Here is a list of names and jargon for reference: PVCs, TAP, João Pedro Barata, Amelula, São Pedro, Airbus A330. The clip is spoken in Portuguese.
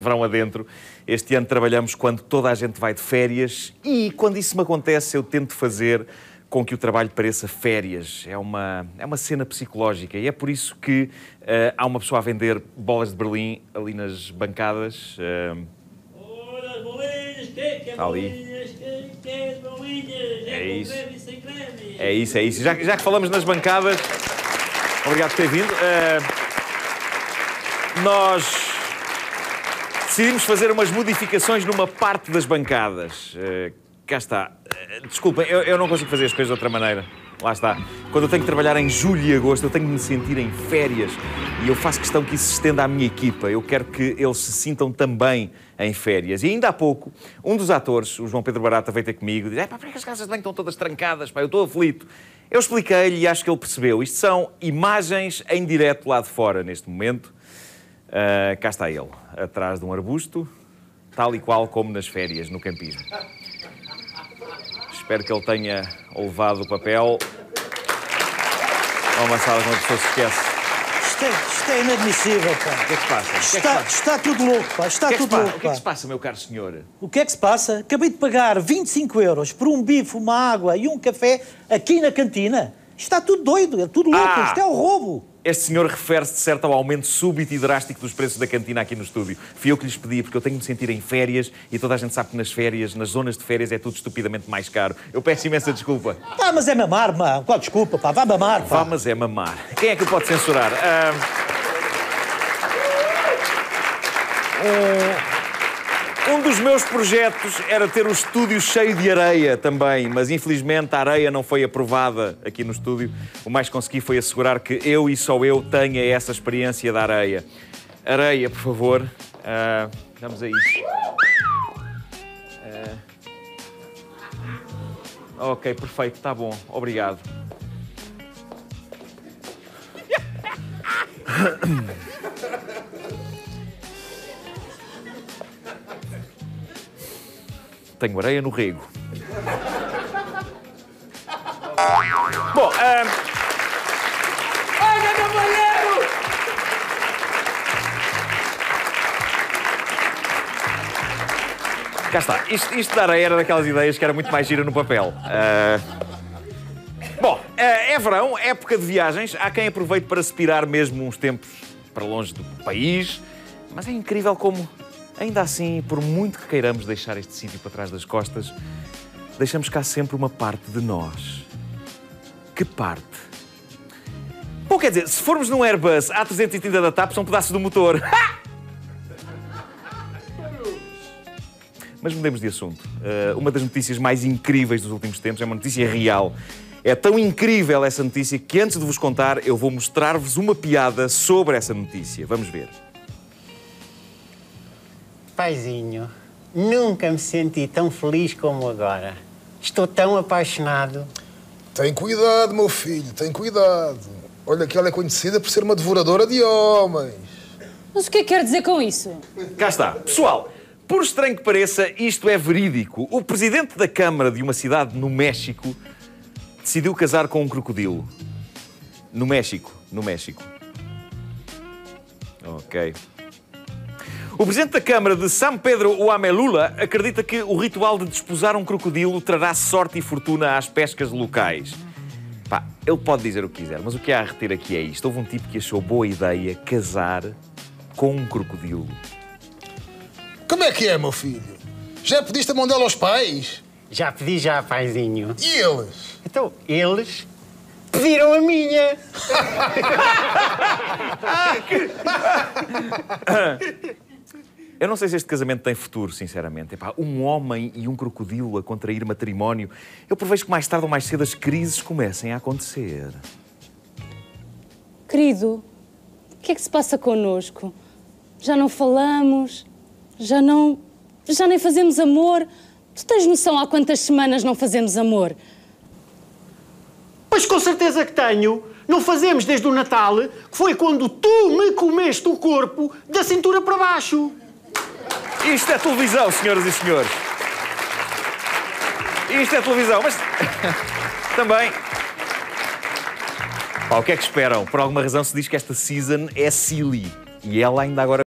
Verão adentro, este ano trabalhamos quando toda a gente vai de férias e quando isso me acontece eu tento fazer com que o trabalho pareça férias. É uma cena psicológica e é por isso que há uma pessoa a vender bolas de Berlim ali nas bancadas. Ora, bolinhas, que é bolinhas, que é bolinhas, é com creme e sem creme. É isso. Já que falamos nas bancadas, obrigado por ter vindo. Nós decidimos fazer umas modificações numa parte das bancadas. Cá está. Desculpem, eu não consigo fazer as coisas de outra maneira. Lá está. Quando eu tenho que trabalhar em julho e agosto, eu tenho de me sentir em férias. E eu faço questão que isso se estenda à minha equipa. Eu quero que eles se sintam também em férias. E ainda há pouco, um dos atores, o João Pedro Barata, veio ter comigo e disse: "Pá, por que as casas de banho estão todas trancadas? Pá, eu estou aflito." Eu expliquei-lhe e acho que ele percebeu. Isto são imagens em direto lá de fora, neste momento. Cá está ele, atrás de um arbusto, tal e qual como nas férias, no campismo. Espero que ele tenha levado o papel. É uma sala que uma pessoa se esquece. Isto é inadmissível, pá. O que é que se passa? Está tudo louco, pá. O que é que se passa, meu caro senhor? O que é que se passa? Acabei de pagar 25 euros por um bife, uma água e um café aqui na cantina. Está tudo doido, é tudo louco, isto é o roubo. Este senhor refere-se, de certo, ao aumento súbito e drástico dos preços da cantina aqui no estúdio. Fui eu que lhes pedi, porque eu tenho de me sentir em férias e toda a gente sabe que nas férias, nas zonas de férias, é tudo estupidamente mais caro. Eu peço imensa desculpa. Pá, mas é mamar, pá. Qual desculpa, pá? Vá mamar, pá. Vá, mas é mamar. Quem é que o pode censurar? Um dos meus projetos era ter um estúdio cheio de areia também, mas infelizmente a areia não foi aprovada aqui no estúdio. O mais que consegui foi assegurar que eu e só eu tenha essa experiência da areia. Areia, por favor. Vamos a isso. Ok, perfeito, está bom. Obrigado. Tenho areia no rego. Bom, olha, meu banheiro! Cá está. Isto da areia era daquelas ideias que era muito mais gira no papel. Bom, é verão, época de viagens. Há quem aproveite para se pirar mesmo uns tempos para longe do país. Mas é incrível como... Ainda assim, por muito que queiramos deixar este sítio para trás das costas, deixamos cá sempre uma parte de nós. Que parte? Bom, quer dizer, se formos num Airbus A330 da TAP, são pedaços do motor. Mas mudemos de assunto. Uma das notícias mais incríveis dos últimos tempos é uma notícia real. É tão incrível essa notícia que, antes de vos contar, eu vou mostrar-vos uma piada sobre essa notícia. Vamos ver. Paizinho, nunca me senti tão feliz como agora. Estou tão apaixonado. Tem cuidado, meu filho, tem cuidado. Olha que ela é conhecida por ser uma devoradora de homens. Mas o que é que quer dizer com isso? Cá está. Pessoal, por estranho que pareça, isto é verídico. O presidente da Câmara de uma cidade no México decidiu casar com um crocodilo. No México. Ok. O presidente da Câmara de São Pedro, o Amelula, acredita que o ritual de desposar um crocodilo trará sorte e fortuna às pescas locais. Pá, ele pode dizer o que quiser, mas o que há a reter aqui é isto. Houve um tipo que achou boa ideia casar com um crocodilo. Como é que é, meu filho? Já pediste a mão dela aos pais? Já pedi, já, paizinho. E eles? Então, eles... pediram a minha! Eu não sei se este casamento tem futuro, sinceramente. Epá, um homem e um crocodilo a contrair matrimónio. Eu prevejo que mais tarde ou mais cedo as crises comecem a acontecer. Querido, o que é que se passa connosco? Já não falamos, já nem fazemos amor. Tu tens noção há quantas semanas não fazemos amor? Pois com certeza que tenho. Não fazemos desde o Natal, que foi quando tu me comeste o corpo da cintura para baixo. Isto é televisão, senhoras e senhores. Isto é televisão, mas... também... Pá, o que é que esperam? Por alguma razão se diz que esta season é silly. E ela ainda agora...